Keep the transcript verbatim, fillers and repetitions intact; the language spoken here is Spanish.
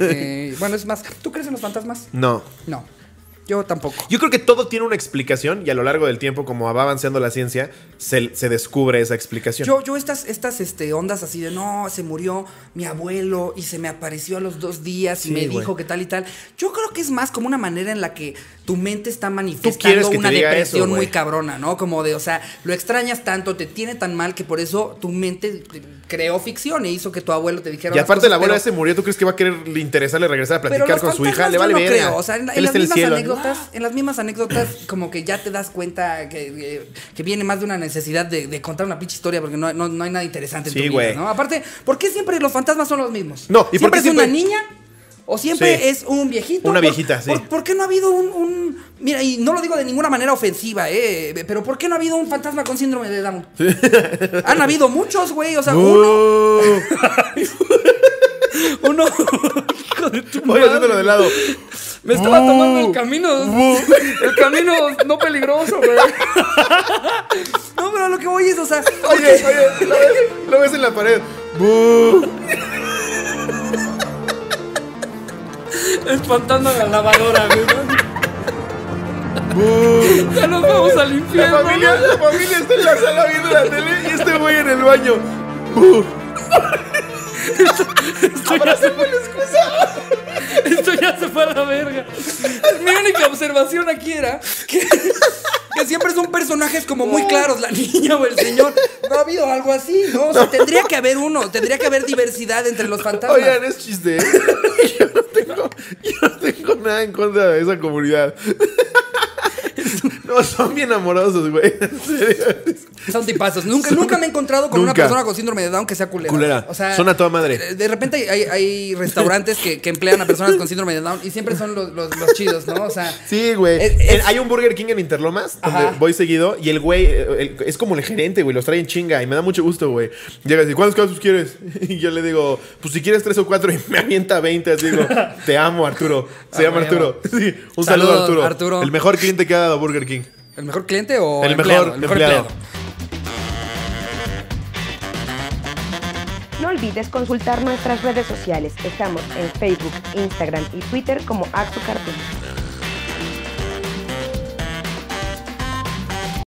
eh, bueno, es más, ¿tú crees en los fantasmas? No. No. Yo tampoco. Yo creo que todo tiene una explicación y a lo largo del tiempo, como va avanzando la ciencia, se, se descubre esa explicación. Yo, yo estas, estas este, ondas así de no, se murió mi abuelo y se me apareció a los dos días y sí, me güey. dijo que tal y tal. Yo creo que es más como una manera en la que tu mente está manifestando una depresión eso, muy cabrona, ¿no? Como de, o sea, lo extrañas tanto, te tiene tan mal que por eso tu mente creó ficción e hizo que tu abuelo te dijera. Y aparte cosas, el abuelo se murió, ¿tú crees que va a querer interesarle regresar a platicar con su hija? Le vale no bien. O sea, en, en las mismas anécdotas. En las mismas anécdotas, como que ya te das cuenta que, que, que viene más de una necesidad de, de contar una pinche historia porque no, no, no hay nada interesante en sí, tu vida, ¿no? Aparte, ¿por qué siempre los fantasmas son los mismos? No, ¿y siempre por qué es siempre... una niña? ¿O siempre sí. es un viejito? Una viejita, por, sí. Por, ¿Por qué no ha habido un, un... Mira, y no lo digo de ninguna manera ofensiva, ¿eh? Pero ¿por qué no ha habido un fantasma con síndrome de Down? Sí. Han habido muchos, güey. O sea, no. uno... uno... Hijo de tu madre. Oye, haciéndolo de lado. Me estaba uh, tomando el camino, uh, el camino no peligroso, güey. No, pero lo que voy es, o sea... Oye, okay. oye, lo ves, lo ves en la pared. Espantando a la lavadora, güey. Ya nos vamos al infierno. La familia, la familia está en la sala viendo la tele y este güey en el baño. Esto, esto, ya se fue, esto ya se fue a la verga. Mi única observación aquí era que, que siempre son personajes como muy claros, la niña o el señor. No ha habido algo así, ¿no? O sea, tendría que haber uno, tendría que haber diversidad entre los fantasmas. Oigan, es chiste, ¿eh? Yo no tengo, yo no tengo nada en contra de esa comunidad. No, son bien amorosos, güey. En serio. Son tipazos. Nunca, son... nunca me he encontrado con nunca. una persona con síndrome de Down que sea culera. Culera. O sea, son a toda madre. De repente hay, hay restaurantes que, que emplean a personas con síndrome de Down y siempre son los, los, los chidos, ¿no? O sea. Sí, güey. Es, es... Hay un Burger King en Interlomas donde Ajá. voy seguido y el güey el, es como el gerente, güey. Los trae en chinga y me da mucho gusto, güey. Llega y dice, ¿cuántos casos quieres? Y yo le digo, pues si quieres tres o cuatro y me avienta veinte. Así digo, te amo, Arturo. Se llama Arturo. Sí. Un saludo, saludo Arturo. Arturo. El mejor cliente que ha dado Burger King. ¿El mejor cliente o el empleado? Mejor, el mejor empleado. empleado. No olvides consultar nuestras redes sociales. Estamos en Facebook, Instagram y Twitter como AxoCartoons.